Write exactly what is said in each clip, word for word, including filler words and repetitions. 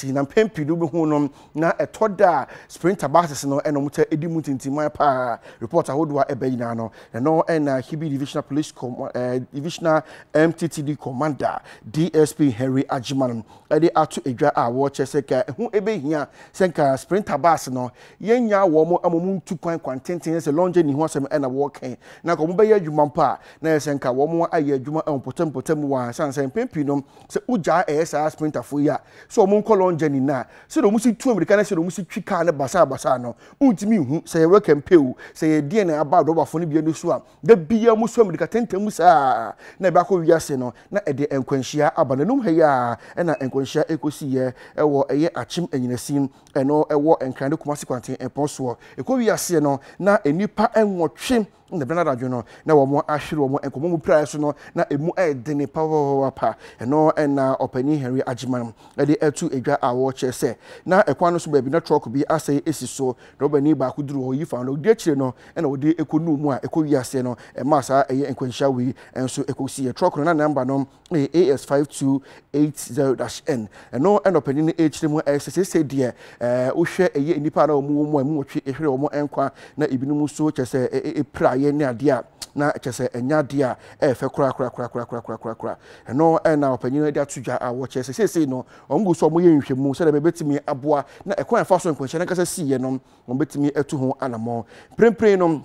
si na mpempidu bi hunom na etoda sprinter batters no enomuta edimu tintima pa reporter hodoa ebeyina no no na Hibi divisional police uh, divisional M T T D commander D S P Henry Ajiman ade atu edwa a wo cheseka hu ebehia senka sprinter bass no yenya wo mo amomu tukwan kwantenten se longe ni ho asem na walking na ko mo be adwuma pa na senka wo mo aye adwuma empotem potem wa sansan pempi no se uja esa sprinter fo ya so mo ko longe ni na se do mo si tu america na se do mo si twi car na basa basa no untimi hu se we campaign se ye die na aba do ba fo ni bia no so a da bia mo so america tentamu sa na ba ko wiase no na ede enkwanhia aba na num heya na enkwanhia ekosi ye ewo eye achim enyinasim eno ewo enkrande kumasi kwanten eposo ekowiase no na enipa enwotwe na Bernard Adwono na wo mo ahwere wo mo enkomo mu price no na emu edene power pa eno na opani Henry Ajiman na de etu edwa awo chese na ekwa no so ba bi na truck bi asay esiso na obani ba kuduru ho yifa no de chire no na wo de ekonu mu a ekowiase no e ma sa eye enkwanhia wi enso ekosi ye truck no na number no A S five two eight zero N eno na opani ne echire mu exercise say de eh wo hwe eye nipa na wo mu mu otwe ehwere wo mo enkwa na ibinu so chese e pra yenya dia na chese enya dia e fe kura kura kura kura kura kura kura no e na opanyina dia tudwa awo chese sese no omgo so mo yenhwemu se da bebetimi aboa na e kon fa so enkonche na kasa siye no ombetimi etu ho anamo prempren no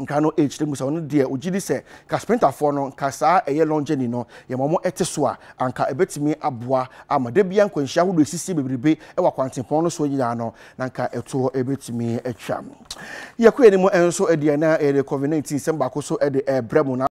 nkano h de musa no de ogidi se ka sprinter for no kasa eye longeni no ye momo eteso a anka ebetimi aboa amade bia nkwanhia hodo sisi bebrebe e wa kwantepon no so nyina no nanka eto ebetimi atwa ye ko enimo enso e de na e covid nineteen semba ko so e de ebremu